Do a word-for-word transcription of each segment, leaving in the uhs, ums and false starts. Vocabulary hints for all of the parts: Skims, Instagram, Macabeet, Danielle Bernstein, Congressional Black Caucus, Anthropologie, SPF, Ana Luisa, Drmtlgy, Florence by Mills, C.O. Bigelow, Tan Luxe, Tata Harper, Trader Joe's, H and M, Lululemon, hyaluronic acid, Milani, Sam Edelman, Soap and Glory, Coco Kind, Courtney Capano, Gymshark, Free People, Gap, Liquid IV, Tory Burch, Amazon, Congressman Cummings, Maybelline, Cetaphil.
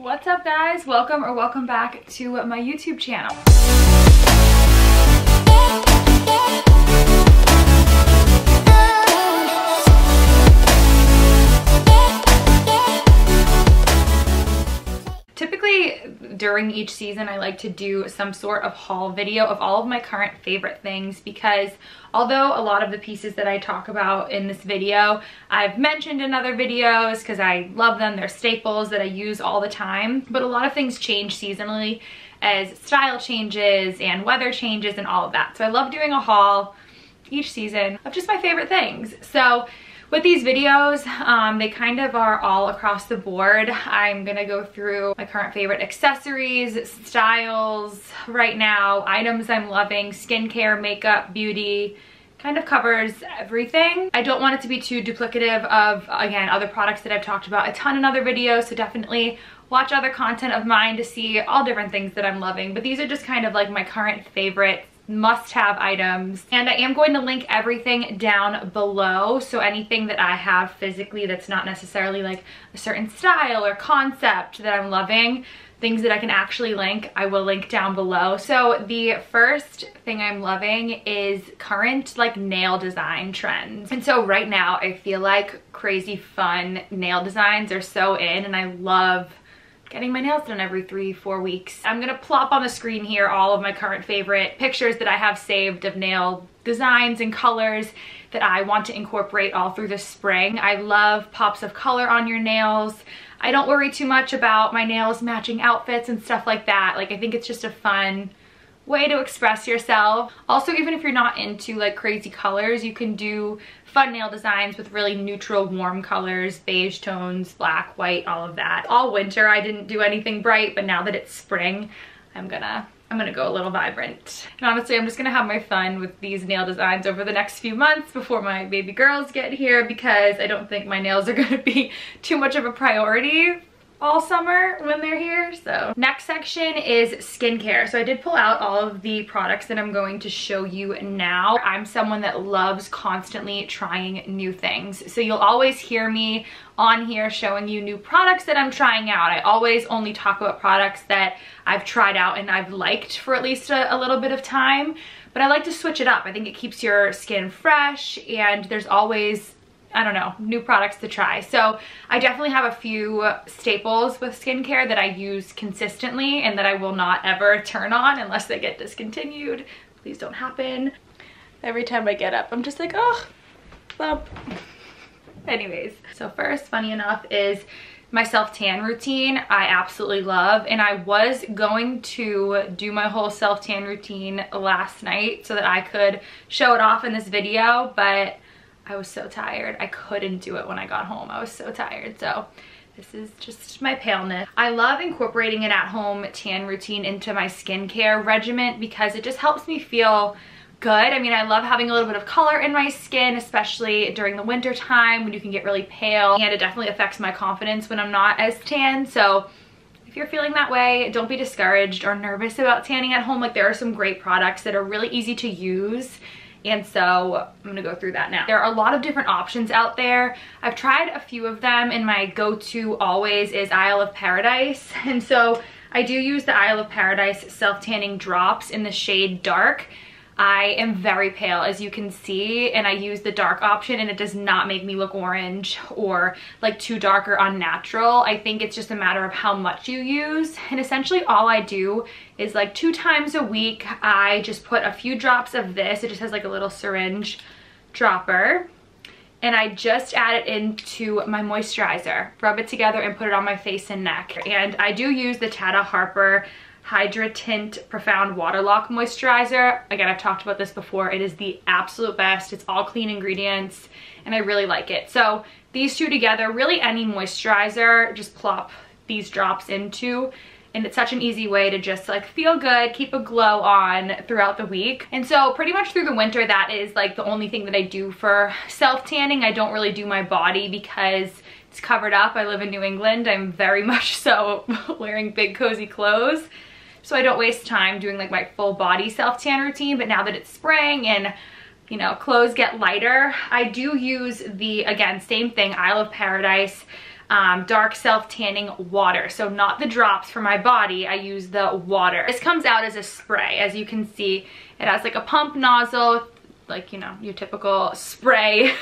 What's up guys, welcome or welcome back to my YouTube channel. Typically during each season I like to do some sort of haul video of all of my current favorite things, because although a lot of the pieces that I talk about in this video I've mentioned in other videos because I love them, they're staples that I use all the time, but a lot of things change seasonally as style changes and weather changes and all of that. So I love doing a haul each season of just my favorite things. So with these videos, um, they kind of are all across the board. I'm gonna go through my current favorite accessories, styles right now, items I'm loving, skincare, makeup, beauty, kind of covers everything. I don't want it to be too duplicative of, again, other products that I've talked about a ton in other videos, so definitely watch other content of mine to see all different things that I'm loving, but these are just kind of like my current favorites, must-have items. And I am going to link everything down below, so anything that I have physically that's not necessarily like a certain style or concept that I'm loving, things that I can actually link, I will link down below. So the first thing I'm loving is current like nail design trends. And so right now I feel like crazy fun nail designs are so in, and I love getting my nails done every three, four weeks. I'm gonna plop on the screen here all of my current favorite pictures that I have saved of nail designs and colors that I want to incorporate all through the spring. I love pops of color on your nails. I don't worry too much about my nails matching outfits and stuff like that. Like, I think it's just a fun way to express yourself. Also, even if you're not into like crazy colors, you can do fun nail designs with really neutral warm colors, beige tones, black, white, all of that. All winter I didn't do anything bright, but now that it's spring, I'm gonna I'm gonna go a little vibrant. And honestly, I'm just gonna have my fun with these nail designs over the next few months before my baby girls get here, because I don't think my nails are gonna be too much of a priority all summer when they're here. So next section is skincare. So I did pull out all of the products that I'm going to show you now. I'm someone that loves constantly trying new things, so you'll always hear me on here showing you new products that I'm trying out. I always only talk about products that I've tried out and I've liked for at least a, a little bit of time, but I like to switch it up. I think it keeps your skin fresh, and there's always, I don't know, new products to try. So I definitely have a few staples with skincare that I use consistently and that I will not ever turn on unless they get discontinued. Please don't happen. Every time I get up, I'm just like, oh, bump. Anyways, so first, funny enough, is my self-tan routine. I absolutely love, and I was going to do my whole self-tan routine last night so that I could show it off in this video, but I was so tired. I couldn't do it when I got home. I was so tired. So this is just my paleness. I love incorporating an at-home tan routine into my skincare regimen because it just helps me feel good. I mean, I love having a little bit of color in my skin, especially during the winter time when you can get really pale, and it definitely affects my confidence when I'm not as tan. So if you're feeling that way, don't be discouraged or nervous about tanning at home. Like, there are some great products that are really easy to use. And so I'm gonna go through that now. There are a lot of different options out there. I've tried a few of them, and my go-to always is Isle of Paradise. And so I do use the Isle of Paradise self-tanning drops in the shade dark. I am very pale, as you can see, and I use the dark option, and it does not make me look orange or like too dark or unnatural. I think it's just a matter of how much you use. And essentially all I do is like two times a week, I just put a few drops of this. It just has like a little syringe dropper, and I just add it into my moisturizer, rub it together and put it on my face and neck. And I do use the Tata Harper Hydra Tint Profound Waterlock Moisturizer. Again, I've talked about this before. It is the absolute best. It's all clean ingredients, and I really like it. So these two together, really any moisturizer, just plop these drops into, and it's such an easy way to just like feel good, keep a glow on throughout the week. And so pretty much through the winter, that is like the only thing that I do for self-tanning. I don't really do my body because it's covered up. I live in New England. I'm very much so wearing big cozy clothes, so I don't waste time doing like my full body self-tan routine. But now that it's spring and, you know, clothes get lighter, I do use the, again, same thing, Isle of Paradise um, dark self-tanning water. So not the drops for my body, I use the water. This comes out as a spray. As you can see, it has like a pump nozzle, like, you know, your typical spray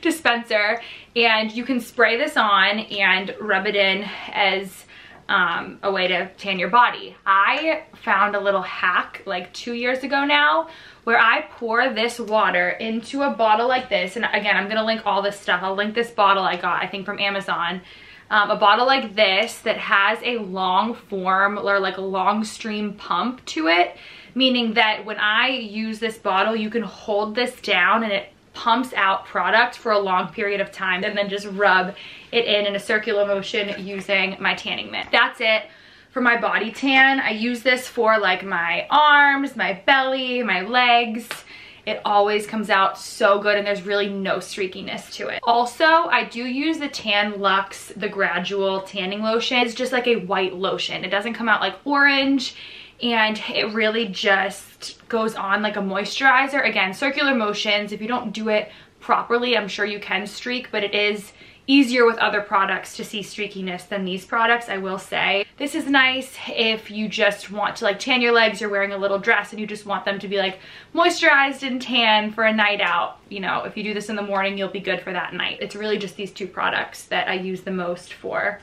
dispenser, and you can spray this on and rub it in as um, a way to tan your body. I found a little hack like two years ago now where I pour this water into a bottle like this, and again, I'm gonna link all this stuff. I'll link this bottle I got, I think from Amazon. Um, a bottle like this that has a long form or like a long stream pump to it, meaning that when I use this bottle, you can hold this down and it pumps out product for a long period of time, and then just rub it in in a circular motion using my tanning mitt. That's it for my body tan. I use this for like my arms, my belly, my legs. It always comes out so good, and there's really no streakiness to it. Also, I do use the Tan Luxe, the gradual tanning lotion. It's just like a white lotion. It doesn't come out like orange, and it really just goes on like a moisturizer. Again, circular motions. If you don't do it properly, I'm sure you can streak, but it is easier with other products to see streakiness than these products, I will say. This is nice if you just want to like tan your legs, you're wearing a little dress and you just want them to be like moisturized and tan for a night out. You know, if you do this in the morning, you'll be good for that night. It's really just these two products that I use the most for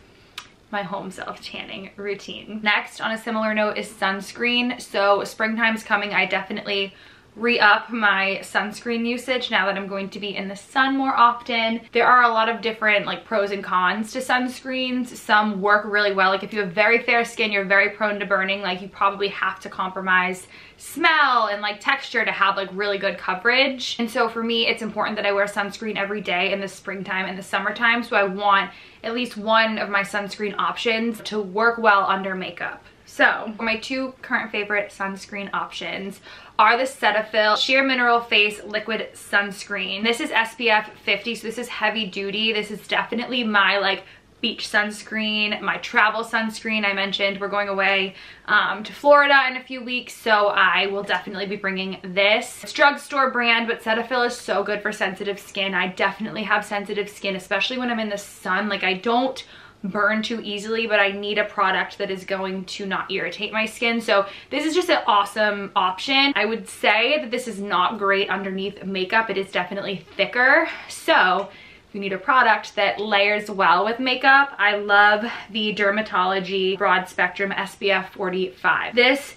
my home self tanning routine. Next, on a similar note, is sunscreen. So springtime's coming. I definitely re-up my sunscreen usage now that I'm going to be in the sun more often. There are a lot of different like pros and cons to sunscreens. Some work really well. Like if you have very fair skin, you're very prone to burning. Like you probably have to compromise smell and like texture to have like really good coverage. And so for me, it's important that I wear sunscreen every day in the springtime and the summertime. So I want at least one of my sunscreen options to work well under makeup. So my two current favorite sunscreen options are the Cetaphil Sheer Mineral Face Liquid Sunscreen. This is S P F fifty, so this is heavy duty. This is definitely my like beach sunscreen, my travel sunscreen. I mentioned we're going away um, to Florida in a few weeks, so I will definitely be bringing this. It's drugstore brand, but Cetaphil is so good for sensitive skin. I definitely have sensitive skin, especially when I'm in the sun. Like I don't burn too easily, but I need a product that is going to not irritate my skin. So this is just an awesome option. I would say that this is not great underneath makeup. It is definitely thicker. So if you need a product that layers well with makeup, I love the Drmtlgy Broad Spectrum S P F forty-five. This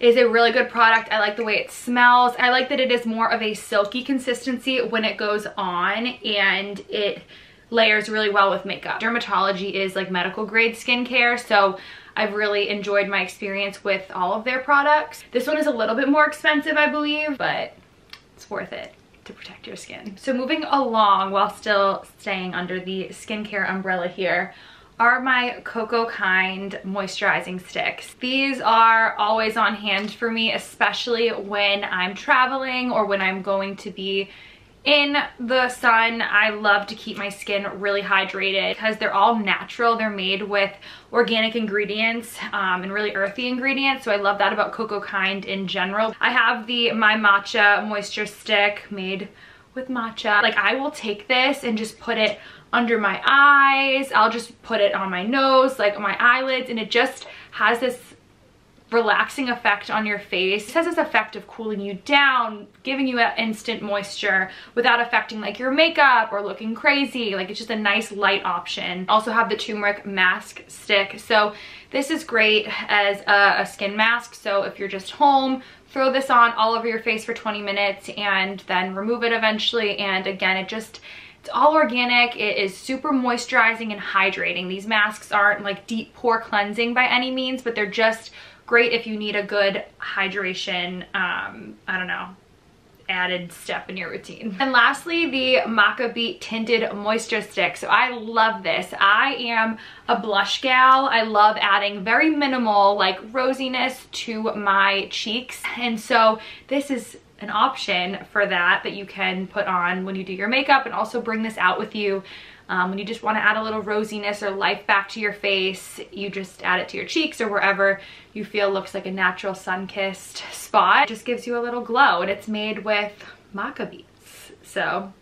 is a really good product. I like the way it smells. I like that it is more of a silky consistency when it goes on, and it layers really well with makeup. Drmtlgy is like medical grade skincare, so I've really enjoyed my experience with all of their products. This one is a little bit more expensive, I believe, but it's worth it to protect your skin. So moving along, while still staying under the skincare umbrella here, are my Coco Kind moisturizing sticks. These are always on hand for me, especially when I'm traveling or when I'm going to be in the sun. I love to keep my skin really hydrated because they're all natural. They're made with organic ingredients um, and really earthy ingredients. So I love that about Coco Kind in general. I have the My Matcha Moisture Stick made with matcha. Like I will take this and just put it under my eyes. I'll just put it on my nose, like my eyelids, and it just has this relaxing effect on your face. It has this effect of cooling you down, giving you that instant moisture without affecting like your makeup or looking crazy. Like it's just a nice light option. Also have the turmeric mask stick. So this is great as a, a skin mask. So if you're just home, throw this on all over your face for twenty minutes and then remove it eventually. And again, it just, it's all organic. It is super moisturizing and hydrating. These masks aren't like deep pore cleansing by any means, but they're just great if you need a good hydration, um, I don't know, added step in your routine. And lastly, the Maca Beet Tinted Moisture Stick. So I love this. I am a blush gal. I love adding very minimal like rosiness to my cheeks. And so this is an option for that that you can put on when you do your makeup, and also bring this out with you Um, when you just want to add a little rosiness or life back to your face. You just add it to your cheeks or wherever you feel looks like a natural sun-kissed spot. It just gives you a little glow, and it's made with maca beets. So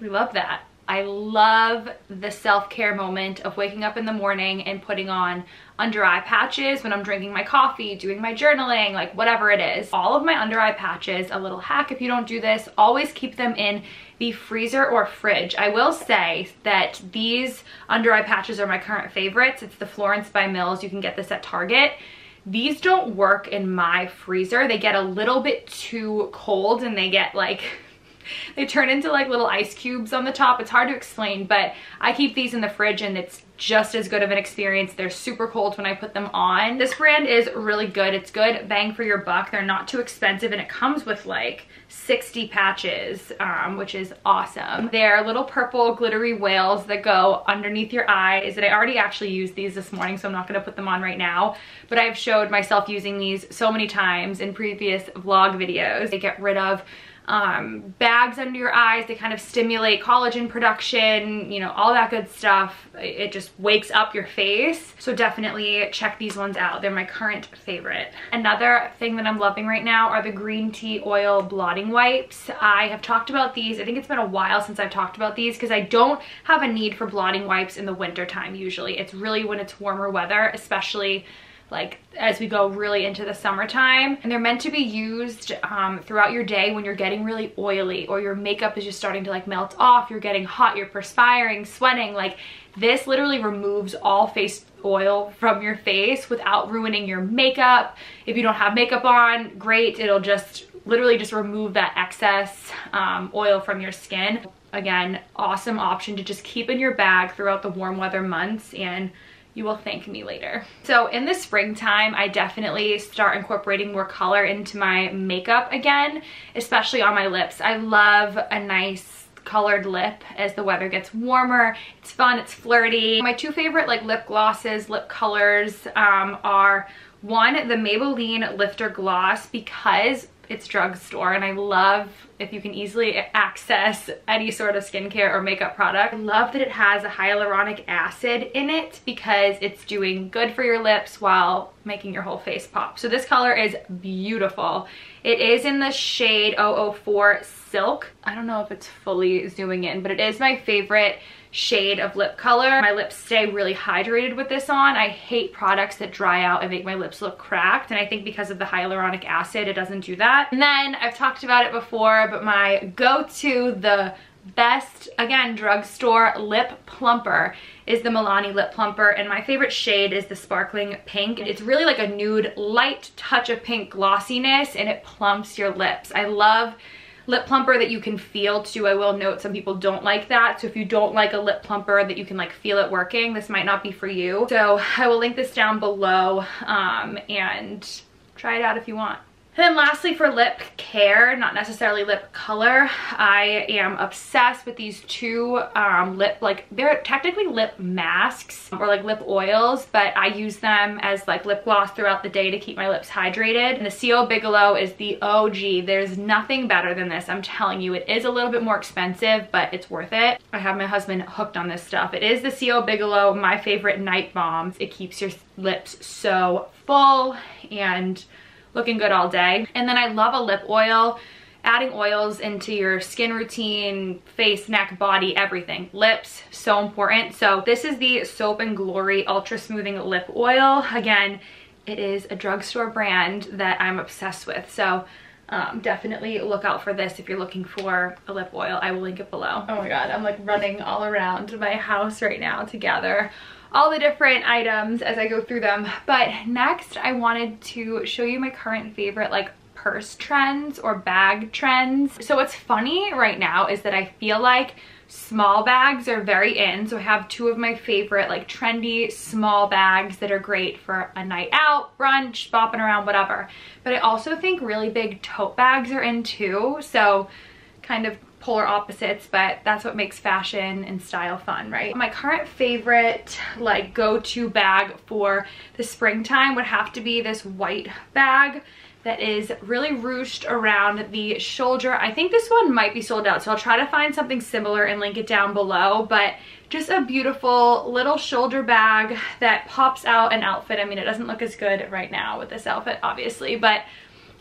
we love that. I love the self-care moment of waking up in the morning and putting on under eye patches when I'm drinking my coffee, doing my journaling, like whatever it is. All of my under eye patches, a little hack if you don't do this, always keep them in the freezer or fridge. I will say that these under eye patches are my current favorites. It's the Florence by Mills. You can get this at Target. These don't work in my freezer. They get a little bit too cold and they get like... they turn into like little ice cubes on the top. It's hard to explain, but I keep these in the fridge and it's just as good of an experience. They're super cold when I put them on. This brand is really good. It's good bang for your buck. They're not too expensive and it comes with like sixty patches, um, which is awesome. They're little purple glittery whales that go underneath your eyes. And I already actually used these this morning, so I'm not gonna put them on right now, but I've showed myself using these so many times in previous vlog videos. They get rid of um bags under your eyes. They kind of stimulate collagen production, you know, all that good stuff. It just wakes up your face, so definitely check these ones out. They're my current favorite. Another thing that I'm loving right now are the green tea oil blotting wipes. I have talked about these. I think it's been a while since I've talked about these because I don't have a need for blotting wipes in the winter time usually. It's really when it's warmer weather, especially like as we go really into the summertime. And they're meant to be used um, throughout your day when you're getting really oily or your makeup is just starting to like melt off, you're getting hot, you're perspiring, sweating. Like this literally removes all face oil from your face without ruining your makeup. If you don't have makeup on, great. It'll just literally just remove that excess um, oil from your skin. Again, awesome option to just keep in your bag throughout the warm weather months and you will thank me later. So in the springtime, I definitely start incorporating more color into my makeup again, especially on my lips. I love a nice colored lip as the weather gets warmer. It's fun, it's flirty. My two favorite like lip glosses, lip colors um, are one, the Maybelline Lifter Gloss, because it's drugstore and I love if you can easily access any sort of skincare or makeup product. I love that it has a hyaluronic acid in it because it's doing good for your lips while making your whole face pop. So this color is beautiful. It is in the shade oh oh four Silk. I don't know if it's fully zooming in, but it is my favorite shade of lip color. My lips stay really hydrated with this on. I hate products that dry out and make my lips look cracked, and I think because of the hyaluronic acid, it doesn't do that. And then I've talked about it before, but my go-to, the best, again, drugstore lip plumper is the Milani Lip Plumper, and my favorite shade is the Sparkling Pink. It's really like a nude light touch of pink glossiness, and it plumps your lips. I love lip plumper that you can feel too. I will note some people don't like that. So if you don't like a lip plumper that you can like feel it working, this might not be for you. So I will link this down below um, and try it out if you want. And then lastly, for lip care, not necessarily lip color, I am obsessed with these two um, lip, like they're technically lip masks or like lip oils, but I use them as like lip gloss throughout the day to keep my lips hydrated. And the C O Bigelow is the O G. There's nothing better than this. I'm telling you, it is a little bit more expensive, but it's worth it. I have my husband hooked on this stuff. It is the C O Bigelow, my favorite night balm. It keeps your lips so full and looking good all day. And then I love a lip oil. Adding oils into your skin routine, face, neck, body, everything. Lips, so important. So this is the Soap and Glory Ultra Smoothing Lip Oil. Again, it is a drugstore brand that I'm obsessed with. So um, definitely look out for this if you're looking for a lip oil. I will link it below. Oh my God, I'm like running all around my house right now to gather all the different items as I go through them. But next I wanted to show you my current favorite like purse trends or bag trends. So what's funny right now is that I feel like small bags are very in. So I have two of my favorite like trendy small bags that are great for a night out, brunch, bopping around, whatever. But I also think really big tote bags are in too. So kind of polar opposites, but that's what makes fashion and style fun, right? My current favorite like go-to bag for the springtime would have to be this white bag that is really ruched around the shoulder. I think this one might be sold out, so I'll try to find something similar and link it down below, but just a beautiful little shoulder bag that pops out an outfit. I mean, it doesn't look as good right now with this outfit, obviously, but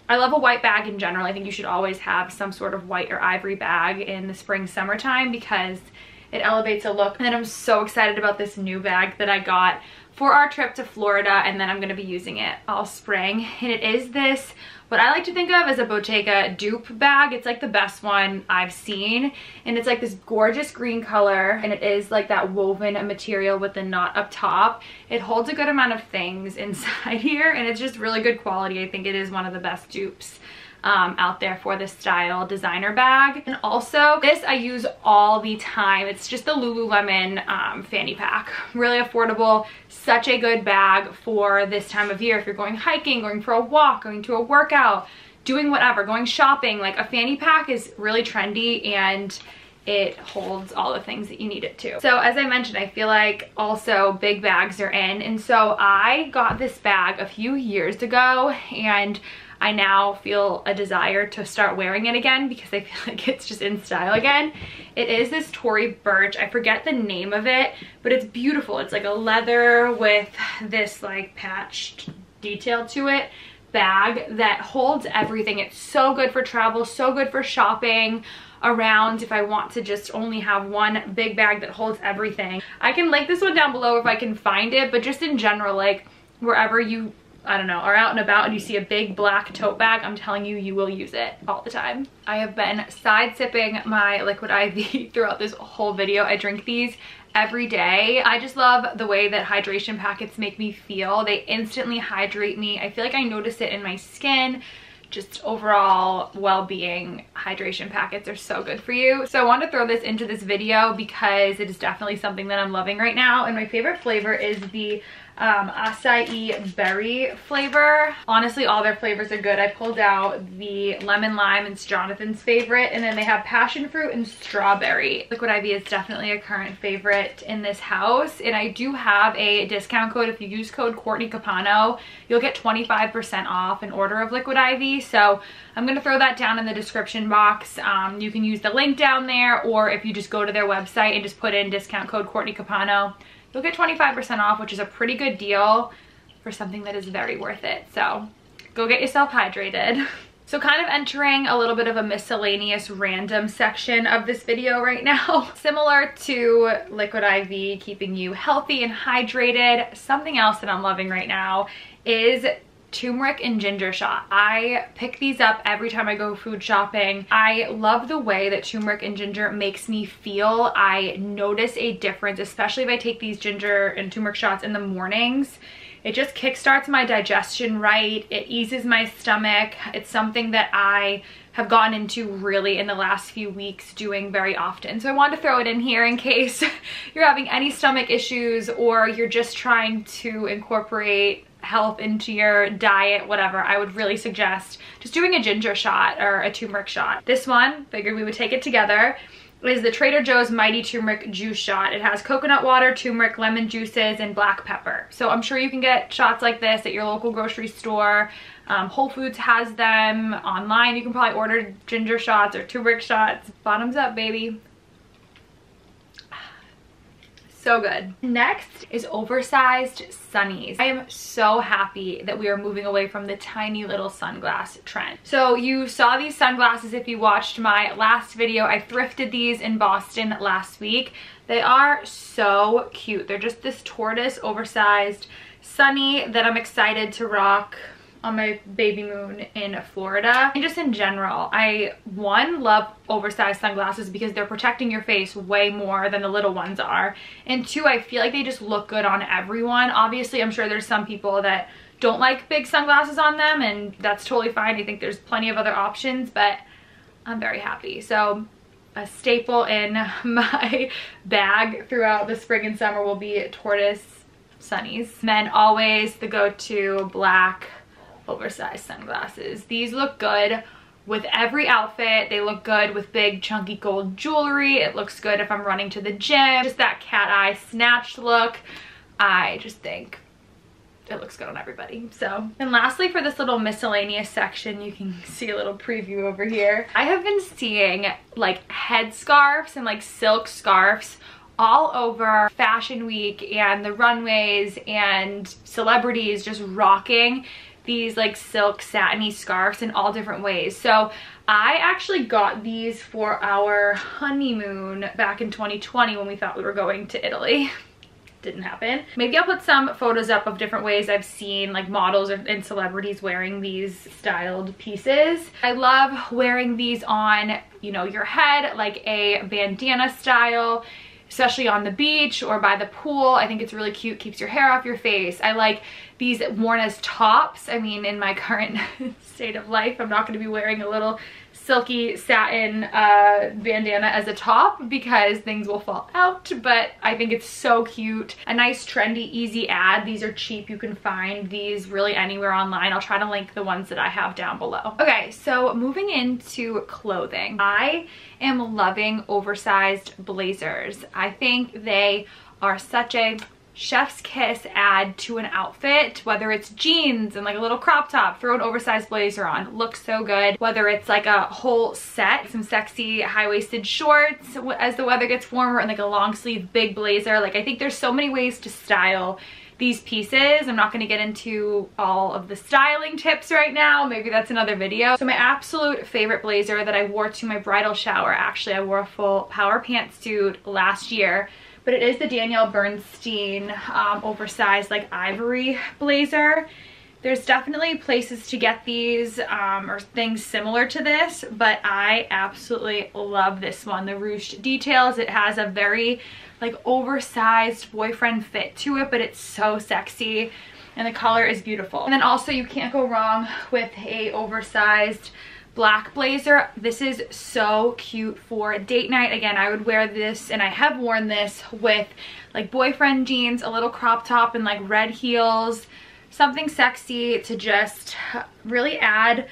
I love a white bag in general. I think you should always have some sort of white or ivory bag in the spring, summertime, because It elevates a look. And then I'm so excited about this new bag that I got for our trip to Florida, and then I'm gonna be using it all spring. And it is this, what I like to think of as a Bottega dupe bag. It's like the best one I've seen. And it's like this gorgeous green color, and it is like that woven material with the knot up top. It holds a good amount of things inside here, and it's just really good quality. I think it is one of the best dupes Um, out there for this style designer bag. And also this I use all the time. It's just the Lululemon um, fanny pack. Really affordable, such a good bag for this time of year. If you're going hiking, going for a walk, going to a workout, doing whatever, going shopping, like a fanny pack is really trendy, and it holds all the things that you need it to. So as I mentioned, I feel like also big bags are in, and so I got this bag a few years ago, and I now feel a desire to start wearing it again because I feel like it's just in style again. It is this Tory Burch. I forget the name of it, but it's beautiful. It's like a leather with this like patched detail to it bag that holds everything. It's so good for travel, so good for shopping around. If I want to just only have one big bag that holds everything. I can link this one down below if I can find it, but just in general, like wherever you, I don't know, are out and about and you see a big black tote bag, I'm telling you, you will use it all the time. I have been side sipping my Liquid I V throughout this whole video. I drink these every day. I just love the way that hydration packets make me feel. They instantly hydrate me. I feel like I notice it in my skin. Just overall well-being, hydration packets are so good for you. So I wanted to throw this into this video because it is definitely something that I'm loving right now. And my favorite flavor is the um, acai berry flavor. Honestly, all their flavors are good. I pulled out the lemon lime, it's Jonathan's favorite. And then they have passion fruit and strawberry. Liquid I V is definitely a current favorite in this house. And I do have a discount code. If you use code Courtney Capano, you'll get twenty-five percent off an order of Liquid I V. So I'm going to throw that down in the description box. Um, you can use the link down there, or if you just go to their website and just put in discount code Courtney Capano, you'll get twenty-five percent off, which is a pretty good deal for something that is very worth it. So go get yourself hydrated. So kind of entering a little bit of a miscellaneous random section of this video right now. Similar to Liquid I V, keeping you healthy and hydrated, something else that I'm loving right now is turmeric and ginger shot. I pick these up every time I go food shopping. I love the way that turmeric and ginger makes me feel. I notice a difference, especially if I take these ginger and turmeric shots in the mornings. It just kickstarts my digestion right. It eases my stomach. It's something that I have gotten into really in the last few weeks doing very often. So I wanted to throw it in here in case you're having any stomach issues or you're just trying to incorporate health into your diet, whatever. I would really suggest just doing a ginger shot or a turmeric shot. This one, figured we would take it together, is the Trader Joe's Mighty Turmeric Juice Shot. It has coconut water, turmeric, lemon juices, and black pepper. So I'm sure you can get shots like this at your local grocery store. Um, Whole Foods has them. Online, you can probably order ginger shots or turmeric shots. Bottoms up, baby. So good. Next is oversized sunnies. I am so happy that we are moving away from the tiny little sunglass trend. So you saw these sunglasses if you watched my last video. I thrifted these in Boston last week. They are so cute. They're just this tortoise oversized sunny that I'm excited to rock on my baby moon in Florida. And just in general, I, one, love oversized sunglasses because they're protecting your face way more than the little ones are. And two, I feel like they just look good on everyone. Obviously, I'm sure there's some people that don't like big sunglasses on them, and that's totally fine. I think there's plenty of other options, but I'm very happy. So a staple in my bag throughout the spring and summer will be tortoise sunnies. And then always the go-to black oversized sunglasses. These look good with every outfit. They look good with big chunky gold jewelry. It looks good if I'm running to the gym. Just that cat eye snatched look. I just think it looks good on everybody. So, and lastly for this little miscellaneous section, you can see a little preview over here. I have been seeing like head scarves and like silk scarves all over Fashion Week and the runways, and celebrities just rocking these like silk satiny scarves in all different ways. So I actually got these for our honeymoon back in twenty twenty when we thought we were going to Italy. Didn't happen. Maybe I'll put some photos up of different ways I've seen like models and celebrities wearing these styled pieces. I love wearing these on, you know, your head, like a bandana style, especially on the beach or by the pool. I think it's really cute, keeps your hair off your face. I like these worn as tops. I mean, in my current state of life, I'm not going to be wearing a little silky satin uh, bandana as a top because things will fall out, but I think it's so cute. A nice trendy easy ad. These are cheap. You can find these really anywhere online. I'll try to link the ones that I have down below. Okay, so moving into clothing. I am loving oversized blazers. I think they are such a chef's kiss add to an outfit, whether it's jeans and like a little crop top, throw an oversized blazer on, looks so good. Whether it's like a whole set, some sexy high-waisted shorts as the weather gets warmer, and like a long sleeve big blazer. Like, I think there's so many ways to style these pieces. I'm not going to get into all of the styling tips right now. Maybe that's another video. So my absolute favorite blazer that I wore to my bridal shower, actually I wore a full power pantsuit last year, but it is the Danielle Bernstein um, oversized like ivory blazer. There's definitely places to get these um, or things similar to this, but I absolutely love this one. The ruched details, it has a very like oversized boyfriend fit to it, but it's so sexy and the color is beautiful. And then also you can't go wrong with a oversized black blazer. This is so cute for date night. Again, I would wear this, and I have worn this with like boyfriend jeans, a little crop top, and like red heels, something sexy to just really add,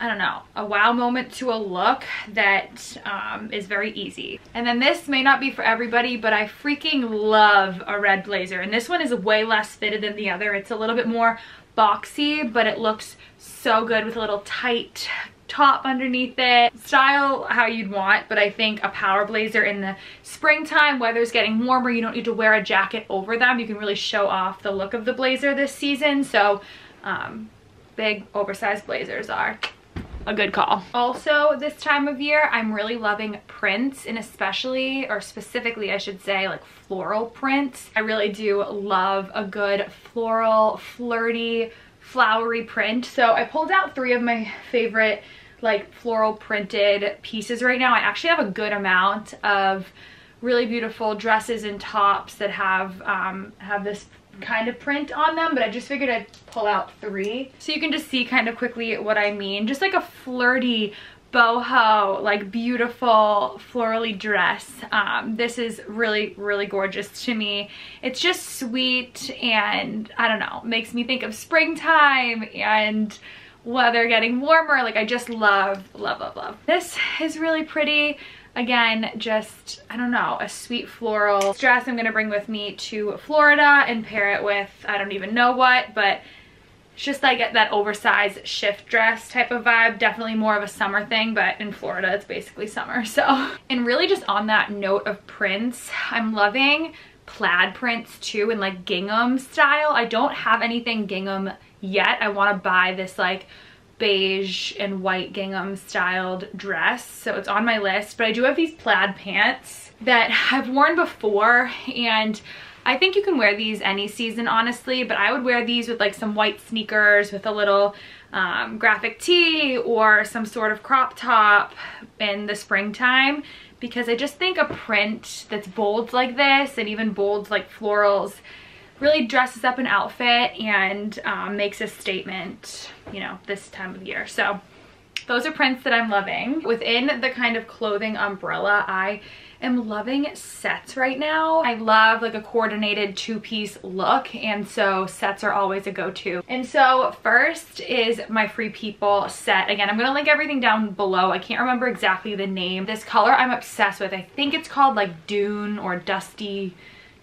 I don't know, a wow moment to a look that um, is very easy. And then this may not be for everybody, but I freaking love a red blazer, and this one is way less fitted than the other. It's a little bit more boxy, but it looks so good with a little tight top underneath it. Style how you'd want, but I think a power blazer in the springtime, weather's getting warmer, you don't need to wear a jacket over them. You can really show off the look of the blazer this season. So um, big oversized blazers are a good call. Also, this time of year, I'm really loving prints, and especially, or specifically I should say, like floral prints. I really do love a good floral, flirty, flowery print. So I pulled out three of my favorite like floral printed pieces right now. I actually have a good amount of really beautiful dresses and tops that have um, have this kind of print on them, but I just figured I'd pull out three so you can just see kind of quickly what I mean. Just like a flirty boho, like beautiful florally dress. Um, this is really, really gorgeous to me. It's just sweet, and I don't know, makes me think of springtime and weather getting warmer. Like I just love, love, love, love. This is really pretty. Again, just, I don't know, a sweet floral dress I'm gonna bring with me to Florida and pair it with, I don't even know what, but it's just like that oversized shift dress type of vibe. Definitely more of a summer thing, but in Florida, it's basically summer, so. And really just on that note of prints, I'm loving plaid prints too, and like gingham style. I don't have anything gingham yet. I wanna buy this like beige and white gingham styled dress, so it's on my list. But I do have these plaid pants that I've worn before, and I think you can wear these any season, honestly, but I would wear these with like some white sneakers with a little um, graphic tee or some sort of crop top in the springtime, because I just think a print that's bold like this, and even bold like florals, really dresses up an outfit and um, makes a statement, you know, this time of year. So those are prints that I'm loving. Within the kind of clothing umbrella, I am loving sets right now. I love like a coordinated two-piece look, and so sets are always a go-to. And so first is my Free People set. Again, I'm gonna link everything down below. I can't remember exactly the name. This color I'm obsessed with. I think it's called like Dune or Dusty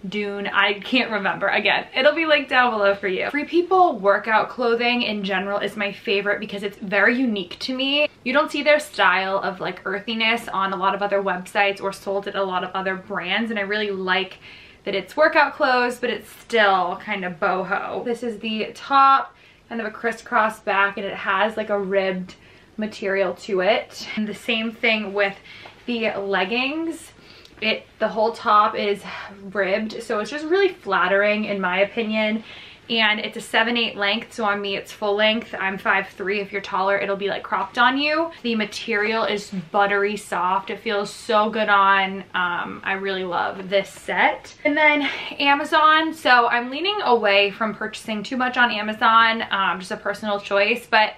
Dune. I can't remember. Again, it'll be linked down below for you. Free People workout clothing in general is my favorite because it's very unique to me. You don't see their style of like earthiness on a lot of other websites or sold at a lot of other brands, and I really like that it's workout clothes, but it's still kind of boho. This is the top, kind of a crisscross back, and it has like a ribbed material to it. And the same thing with the leggings. It the whole top is ribbed, so it's just really flattering in my opinion. And it's a seven eight length, so on me it's full length. I'm five three. If you're taller, it'll be like cropped on you. The material is buttery soft. It feels so good on. Um, I really love this set. And then Amazon. So I'm leaning away from purchasing too much on Amazon, um, just a personal choice. But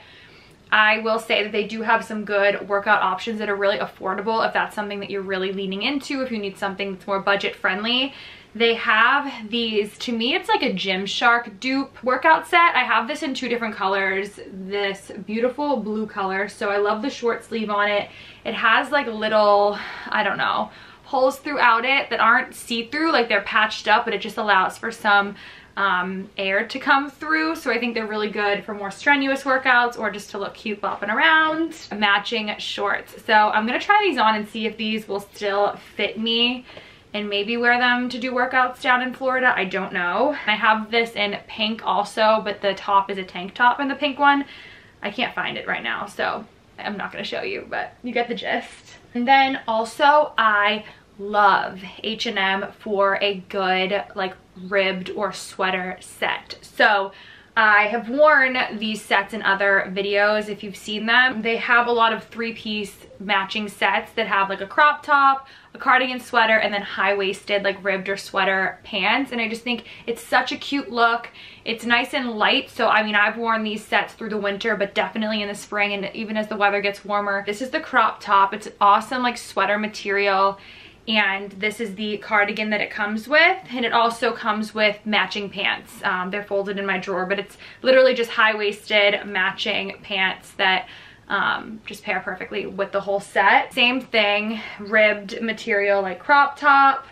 I will say that they do have some good workout options that are really affordable if that's something that you're really leaning into, if you need something that's more budget friendly. They have these, to me it's like a Gymshark dupe workout set. I have this in two different colors, this beautiful blue color, so I love the short sleeve on it. It has like little, I don't know, holes throughout it that aren't see-through, like they're patched up, but it just allows for some um, air to come through. So I think they're really good for more strenuous workouts or just to look cute bopping around. Matching shorts. So I'm gonna try these on and see if these will still fit me, and maybe wear them to do workouts down in Florida. I don't know. I have this in pink also, but the top is a tank top and the pink one. I can't find it right now, so I'm not going to show you, but you get the gist. And then also I love H and M for a good like ribbed or sweater set. So I have worn these sets in other videos if you've seen them. They have a lot of three-piece matching sets that have like a crop top, a cardigan sweater, and then high-waisted like ribbed or sweater pants. And I just think it's such a cute look. It's nice and light. So I mean, I've worn these sets through the winter, but definitely in the spring and even as the weather gets warmer. This is the crop top. It's awesome like sweater material. And this is the cardigan that it comes with, and it also comes with matching pants. Um, they're folded in my drawer, but it's literally just high-waisted matching pants that um, just pair perfectly with the whole set. Same thing, ribbed material like crop top.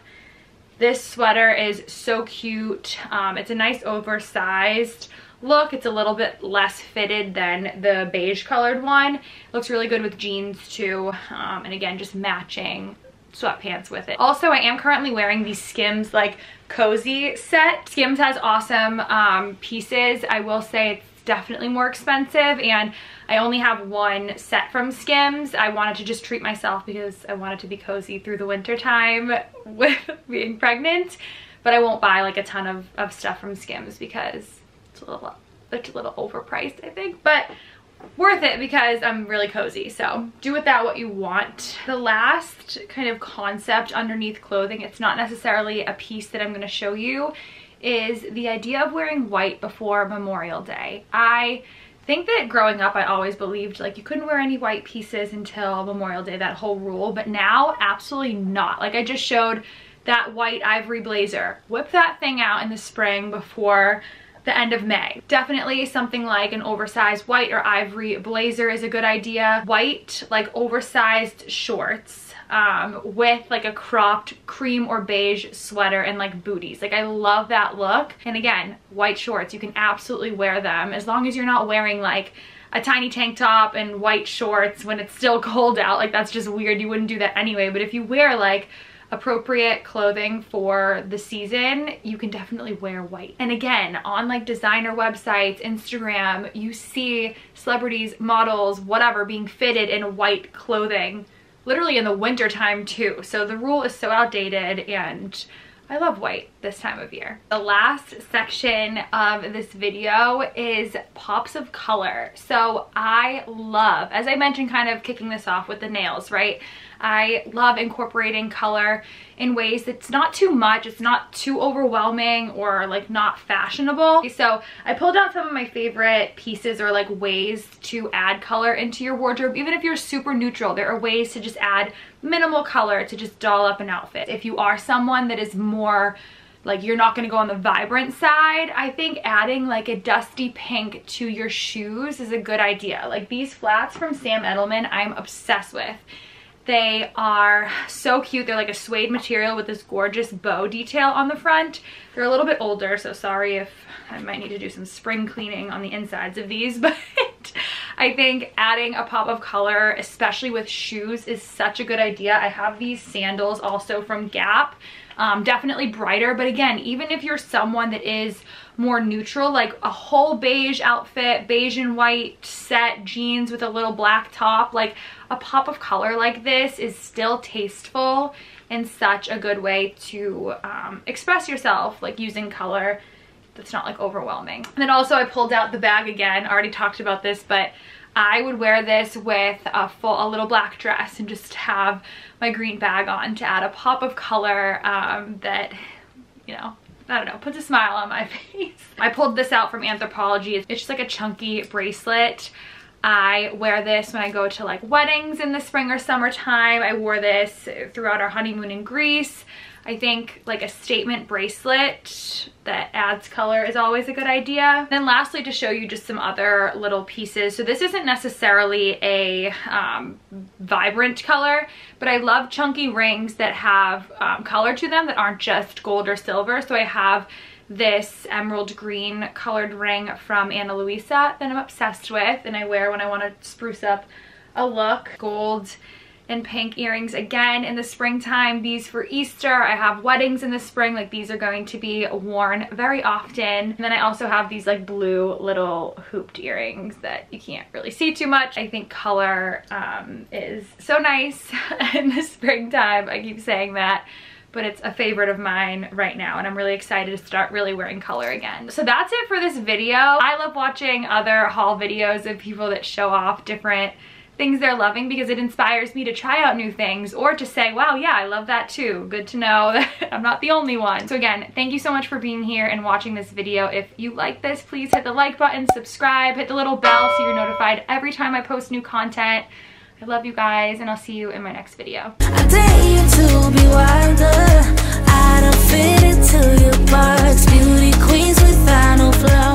This sweater is so cute. Um, it's a nice oversized look. It's a little bit less fitted than the beige colored one. It looks really good with jeans too, um, and again, just matching sweatpants with it. Also, I am currently wearing the Skims like cozy set. Skims has awesome um, pieces. I will say it's definitely more expensive, and I only have one set from Skims. I wanted to just treat myself because I wanted to be cozy through the winter time with being pregnant, but I won't buy like a ton of, of stuff from Skims because it's a little, it's a little overpriced, I think. But worth it because I'm really cozy, so do with that what you want. The last kind of concept underneath clothing, it's not necessarily a piece that I'm going to show you, is the idea of wearing white before Memorial Day. I think that growing up I always believed like you couldn't wear any white pieces until Memorial Day, that whole rule, but now absolutely not. Like I just showed that white ivory blazer. Whip that thing out in the spring before the end of May. Definitely something like an oversized white or ivory blazer is a good idea. White, like oversized shorts um, with like a cropped cream or beige sweater and like booties. Like I love that look. And again, white shorts, you can absolutely wear them as long as you're not wearing like a tiny tank top and white shorts when it's still cold out. Like that's just weird. You wouldn't do that anyway. But if you wear like appropriate clothing for the season, you can definitely wear white. And again, on like designer websites, Instagram, you see celebrities, models, whatever, being fitted in white clothing literally in the winter time too. So the rule is so outdated, and I love white this time of year. The last section of this video is pops of color. So I love, as I mentioned, kind of kicking this off with the nails, right? I love incorporating color in ways that's not too much, it's not too overwhelming or like not fashionable. So I pulled out some of my favorite pieces or like ways to add color into your wardrobe. Even if you're super neutral, there are ways to just add minimal color to just doll up an outfit. If you are someone that is more like you're not gonna go on the vibrant side, I think adding like a dusty pink to your shoes is a good idea. Like these flats from Sam Edelman, I'm obsessed with. They are so cute. They're like a suede material with this gorgeous bow detail on the front. They're a little bit older, so sorry if I might need to do some spring cleaning on the insides of these, but I think adding a pop of color, especially with shoes, is such a good idea. I have these sandals also from Gap. Um, definitely brighter, but again, even if you're someone that is more neutral, like a whole beige outfit, beige and white set, jeans with a little black top. Like a pop of color like this is still tasteful and such a good way to um, express yourself, like using color that's not like overwhelming. And then also I pulled out the bag again. I already talked about this, but I would wear this with a full, a little black dress and just have my green bag on to add a pop of color um, that, you know, I don't know, puts a smile on my face. I pulled this out from Anthropologie. It's just like a chunky bracelet. I wear this when I go to like weddings in the spring or summertime. I wore this throughout our honeymoon in Greece. I think like a statement bracelet that adds color is always a good idea. Then lastly, to show you just some other little pieces. So this isn't necessarily a um, vibrant color, but I love chunky rings that have um, color to them that aren't just gold or silver. So I have this emerald green colored ring from Ana Luisa that I'm obsessed with and I wear when I want to spruce up a look. Gold and pink earrings again in the springtime, these for Easter. I have weddings in the spring, like these are going to be worn very often. And then I also have these like blue little hooped earrings that you can't really see too much. I think color um, is so nice in the springtime. I keep saying that, but it's a favorite of mine right now and I'm really excited to start really wearing color again. So that's it for this video. I love watching other haul videos of people that show off different things they're loving because it inspires me to try out new things or to say, wow, yeah, I love that too. Good to know that I'm not the only one. So again, thank you so much for being here and watching this video. If you like this, please hit the like button, subscribe, hit the little bell so you're notified every time I post new content. I love you guys and I'll see you in my next video. I dare you to be wilder. I don't fit into your box. Beauty queens with final flowers.